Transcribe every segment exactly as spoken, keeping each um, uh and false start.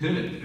Hit it.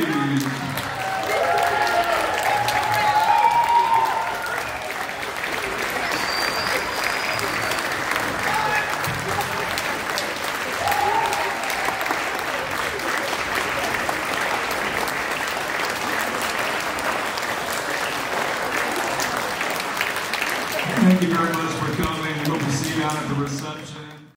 Thank you very much for coming. We hope to see you out at the reception.